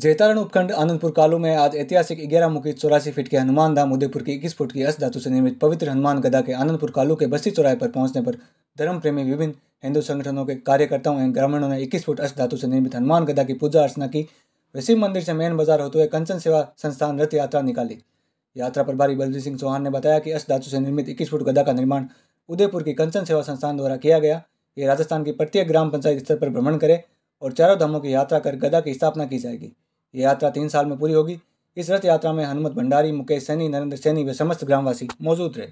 जेतारण उपखंड आनंदपुर कालू में आज ऐतिहासिक 11 मुखी 84 फीट के हनुमान धाम उदयपुर की 21 फुट की अष्टधातु से निर्मित पवित्र हनुमान गदा के आनंदपुर कालू के बस्ती चौराहे पर पहुंचने पर धर्म प्रेमी विभिन्न हिंदू संगठनों के कार्यकर्ताओं एवं ग्रामीणों ने 21 फुट अष्टधातु से निर्मित हनुमान गदा की पूजा अर्चना की। शिव मंदिर से मेन बाजार होते हुए कंचन सेवा संस्थान रथ यात्रा निकाली। यात्रा प्रभारी बलजी सिंह चौहान ने बताया कि अष्टधातु से निर्मित 21 फुट गदा का निर्माण उदयपुर की कंचन सेवा संस्थान द्वारा किया गया। ये राजस्थान की प्रत्येक ग्राम पंचायत स्तर पर भ्रमण करे और चारों धामों की यात्रा कर गदा की स्थापना की जाएगी। ये यात्रा 3 साल में पूरी होगी। इस रथ यात्रा में हनुमंत भंडारी, मुकेश सैनी, नरेंद्र सैनी व समस्त ग्रामवासी मौजूद रहे।